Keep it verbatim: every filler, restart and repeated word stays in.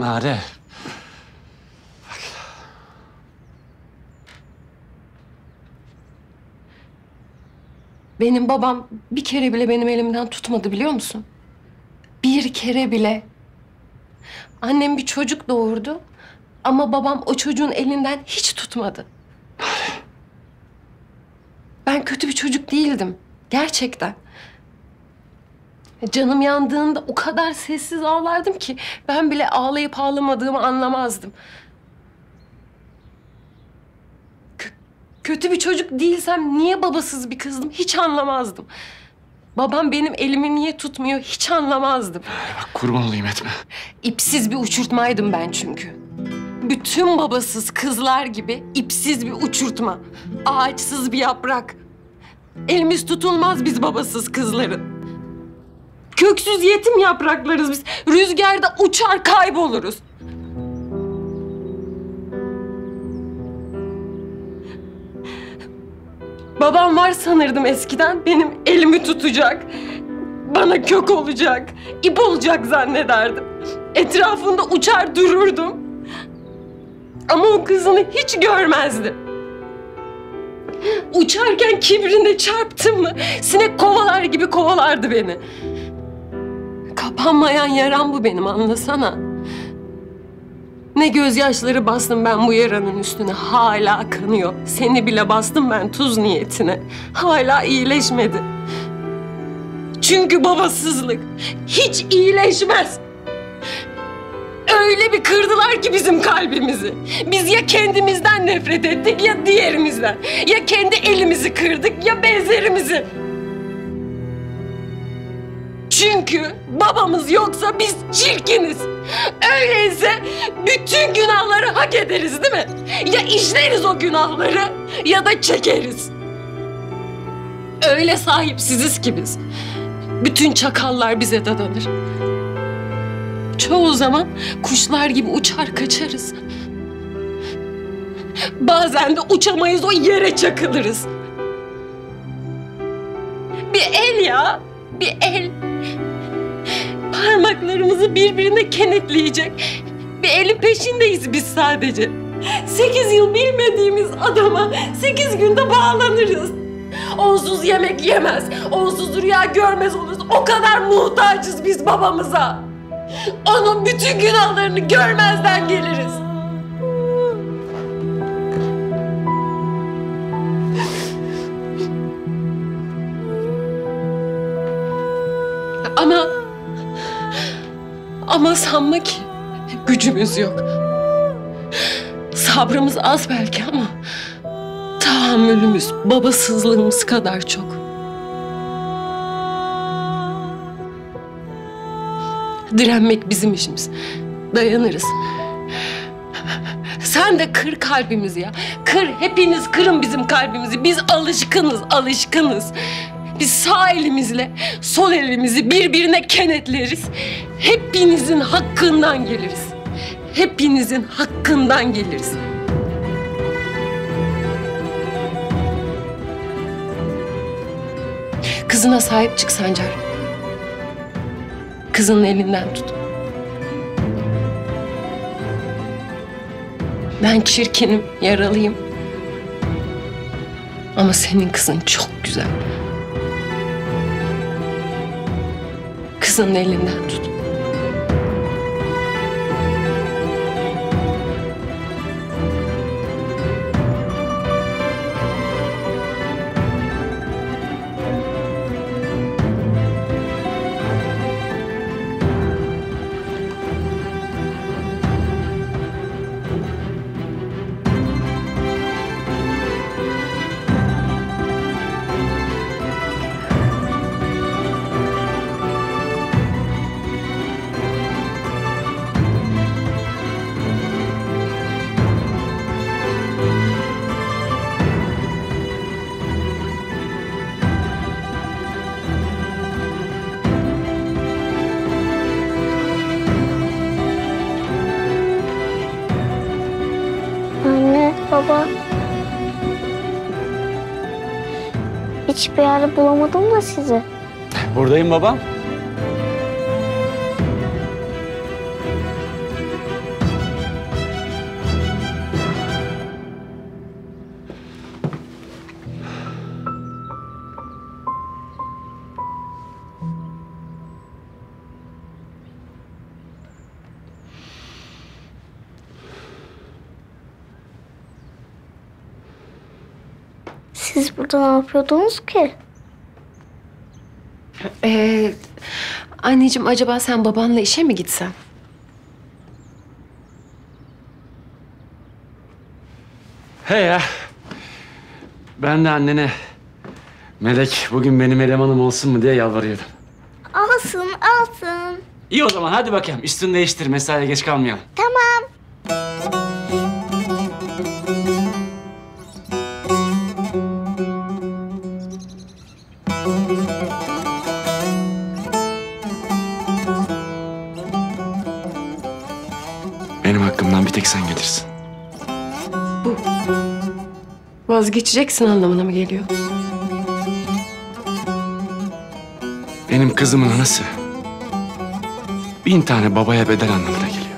Nare. Bak. Benim babam bir kere bile benim elimden tutmadı biliyor musun? Bir kere bile. Annem bir çocuk doğurdu ama babam o çocuğun elinden hiç tutmadı. Nare. Ben kötü bir çocuk değildim. Gerçekten. Canım yandığında o kadar sessiz ağlardım ki ben bile ağlayıp ağlamadığımı anlamazdım. K- kötü bir çocuk değilsem niye babasız bir kızdım hiç anlamazdım. Babam benim elimi niye tutmuyor hiç anlamazdım. Bak kurban olayım etme. İpsiz bir uçurtmaydım ben çünkü. Bütün babasız kızlar gibi ipsiz bir uçurtma, ağaçsız bir yaprak. Elimiz tutulmaz biz babasız kızların. Köksüz yetim yapraklarız biz. Rüzgarda uçar kayboluruz. Babam var sanırdım eskiden. Benim elimi tutacak. Bana kök olacak. İp olacak zannederdim. Etrafında uçar dururdum. Ama o kızını hiç görmezdim. Uçarken kibrinde çarptım mı sinek kovalar gibi kovalardı beni. Kapanmayan yaram bu benim, anlasana. Ne gözyaşları bastım ben bu yaranın üstüne, hala kanıyor. Seni bile bastım ben tuz niyetine, hala iyileşmedi. Çünkü babasızlık hiç iyileşmez. Öyle bir kırdılar ki bizim kalbimizi. Biz ya kendimizden nefret ettik ya diğerimizden. Ya kendi elimizi kırdık ya benzerimizi. Çünkü babamız yoksa biz çirkiniz. Öyleyse bütün günahları hak ederiz değil mi? Ya işleriz o günahları ya da çekeriz. Öyle sahipsiziz ki biz. Bütün çakallar bize dadanır. Çoğu zaman kuşlar gibi uçar kaçarız. Bazen de uçamayız, o yere çakılırız. Bir el ya, bir el. Parmaklarımızı birbirine kenetleyecek bir elin peşindeyiz biz sadece. Sekiz yıl bilmediğimiz adama sekiz günde bağlanırız. Onsuz yemek yemez, onsuz rüya görmez oluruz. O kadar muhtacız biz babamıza. Onun bütün günahlarını görmezden geliriz. Ama... Ama sanma ki gücümüz yok. Sabrımız az belki ama tahammülümüz babasızlığımız kadar çok. Direnmek bizim işimiz. Dayanırız. Sen de kır kalbimizi ya. Kır, hepiniz kırın bizim kalbimizi. Biz alışkınız, alışkınız. Biz sağ elimizle sol elimizi birbirine kenetleriz. Hepinizin hakkından geliriz. Hepinizin hakkından geliriz. Kızına sahip çık Sancar. Kızının elinden tut. Ben çirkinim, yaralıyım. Ama senin kızın çok güzel. Kızının elinden tut. Baba, hiçbir yerde bulamadım da sizi. Buradayım babam. Siz burada ne yapıyordunuz ki? Ee, anneciğim, acaba sen babanla işe mi gitsen? He ya. Ben de annene Melek bugün benim elemanım olsun mu diye yalvarıyordum. Olsun, olsun. İyi o zaman, hadi bakayım. Üstünü değiştir, mesaiye geç kalmayalım. Tamam. Benim hakkımdan bir tek sen gelirsin. Bu vazgeçeceksin anlamına mı geliyor? Benim kızımın anası bin tane babaya bedel anlamına geliyor.